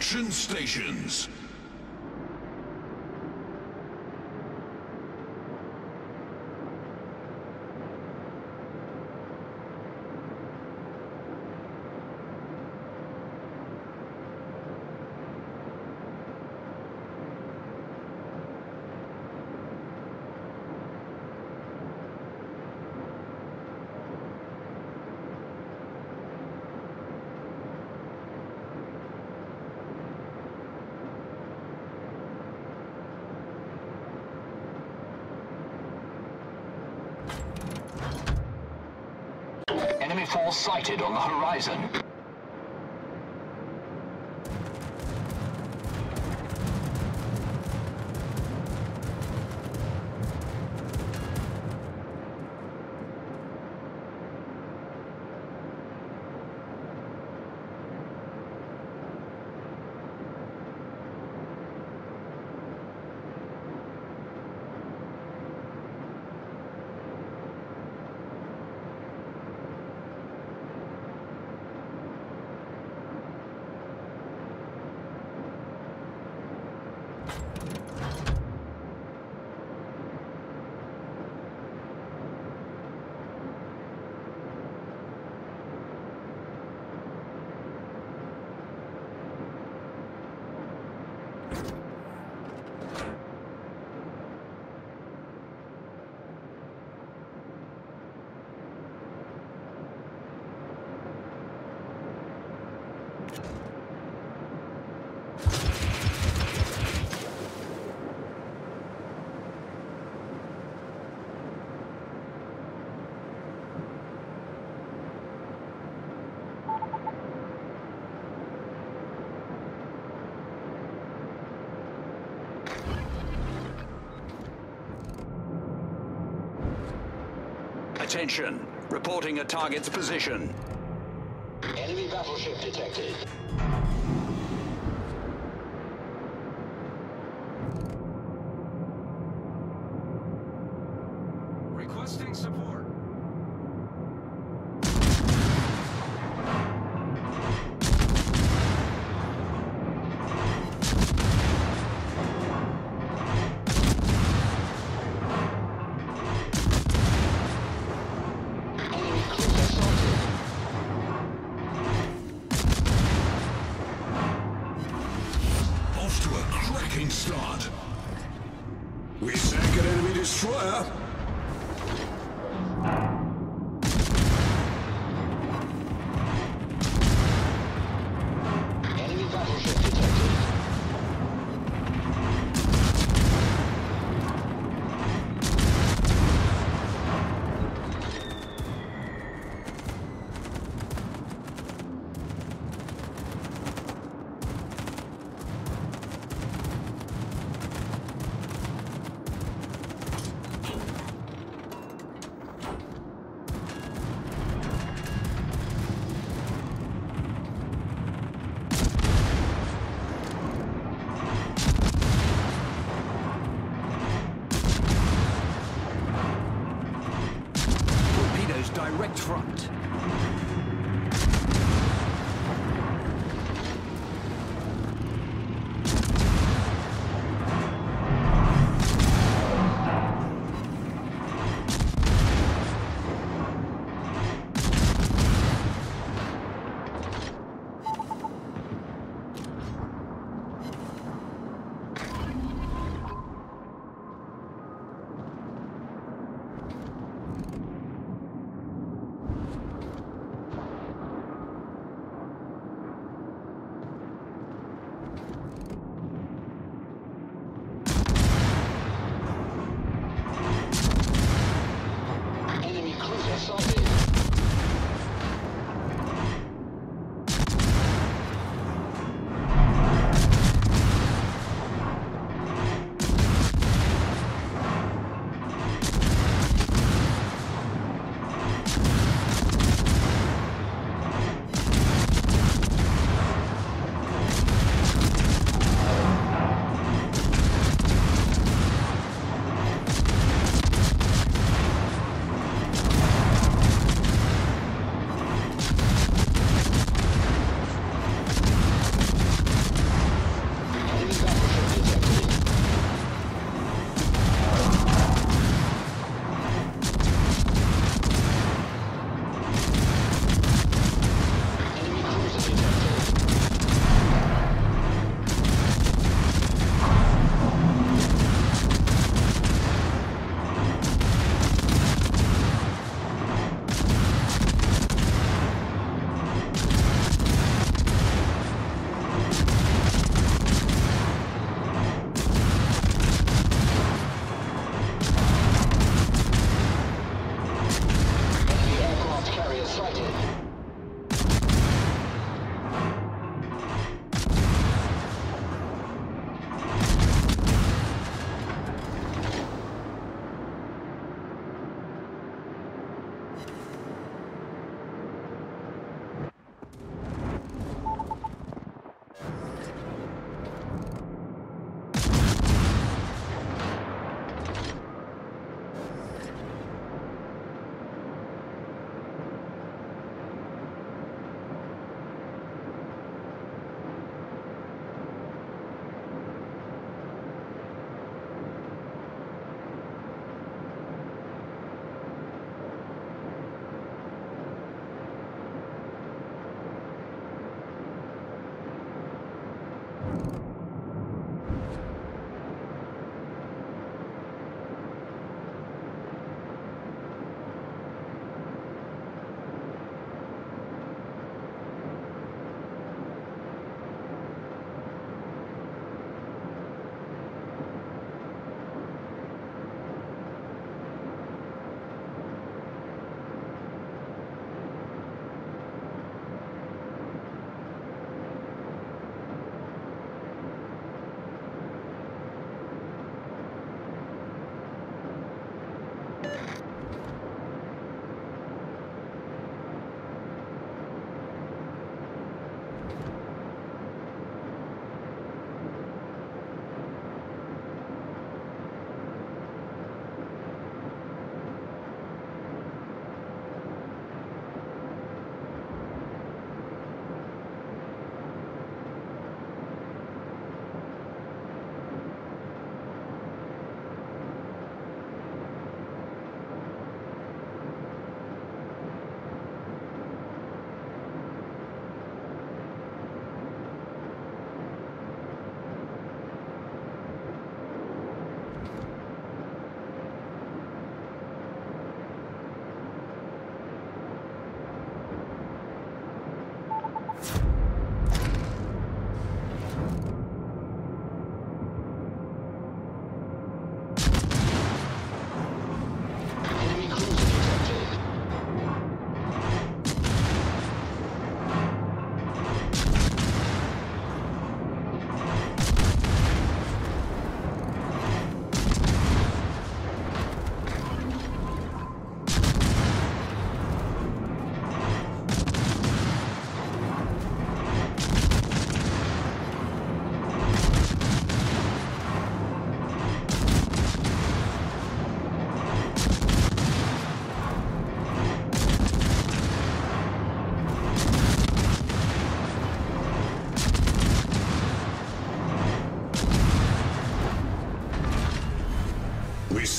Extraction stations. Enemy force sighted on the horizon. Attention, reporting a target's position. Enemy battleship detected. Requesting support. We sank an enemy destroyer! Enemy battleship detected. Direct front.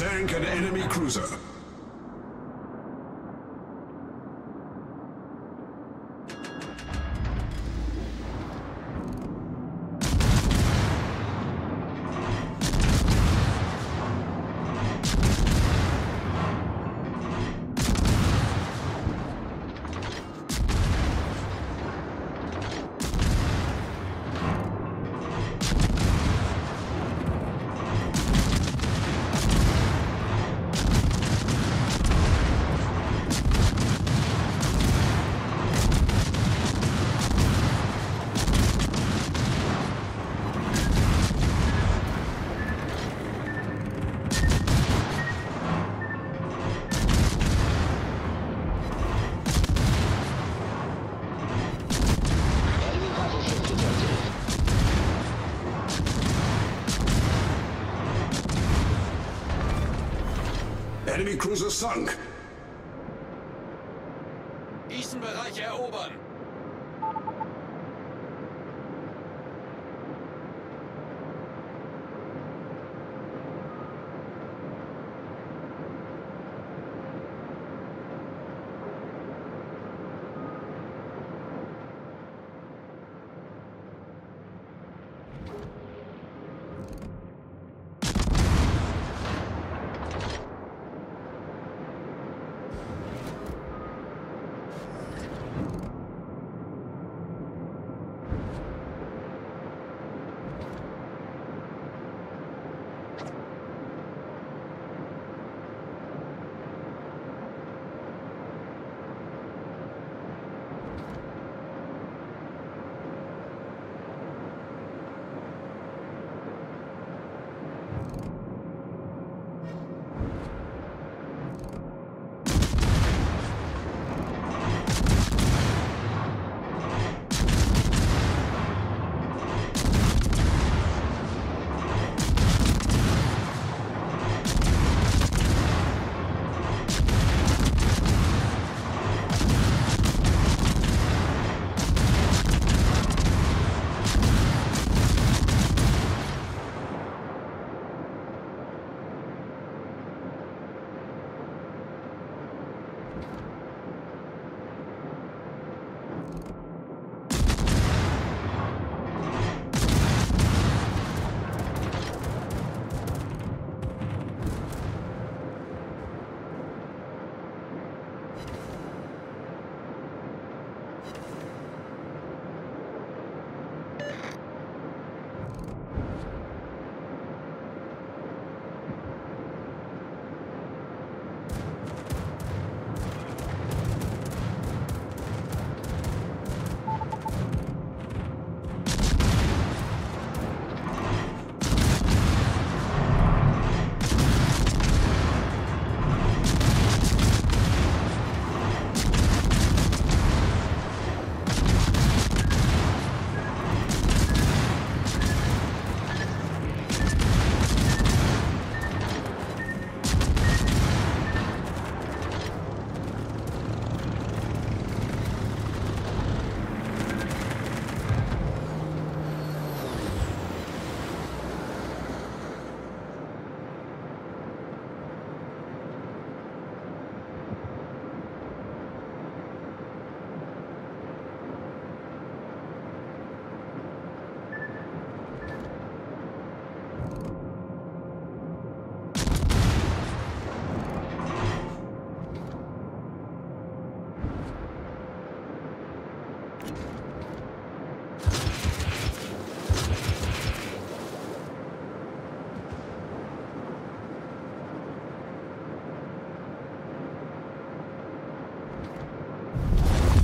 sank an enemy cruiser. Enemy cruiser sunk. Diesen Bereich erobern.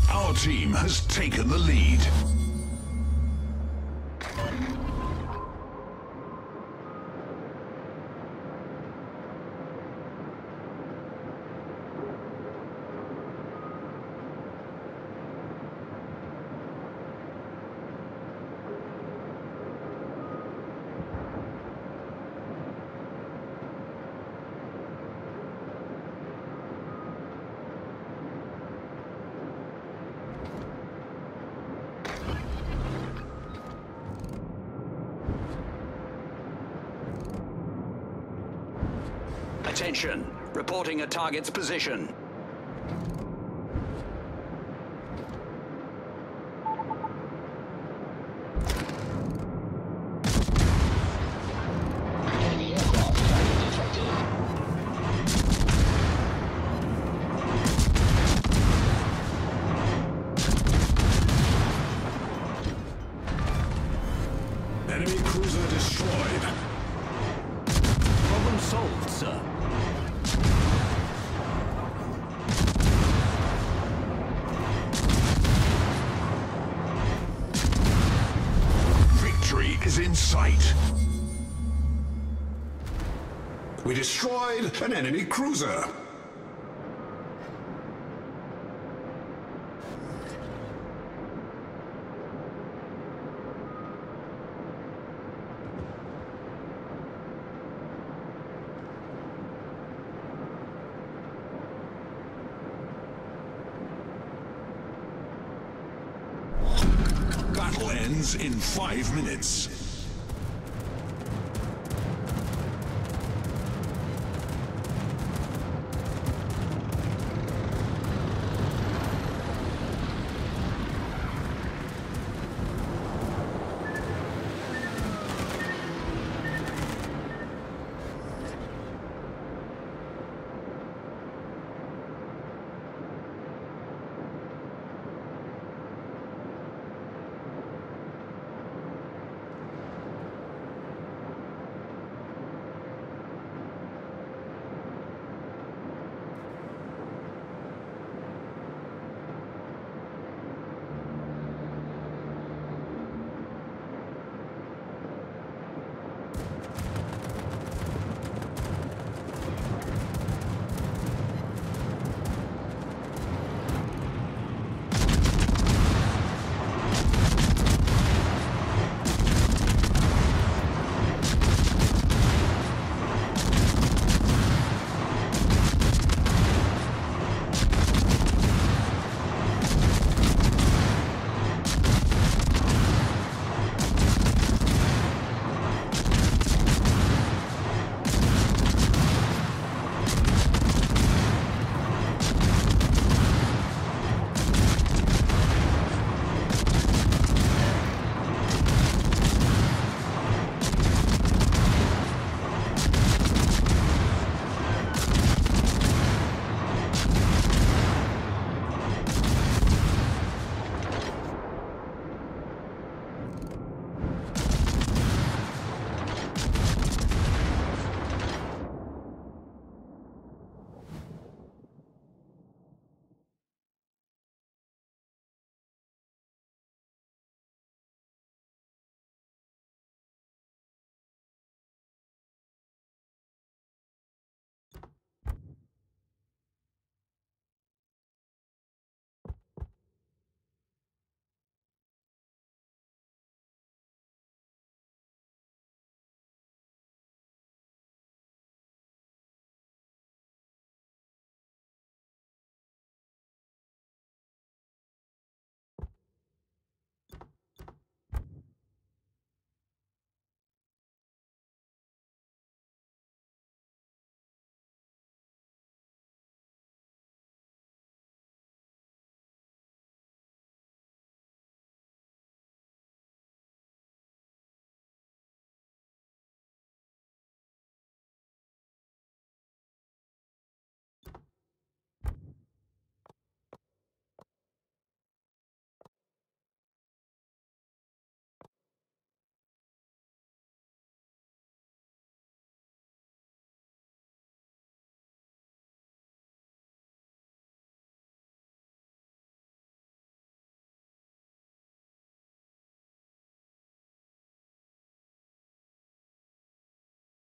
Our team has taken the lead. Attention, reporting a target's position. Enemy cruiser destroyed. Problem solved, sir. Victory is in sight. We destroyed an enemy cruiser. Battle ends in 5 minutes.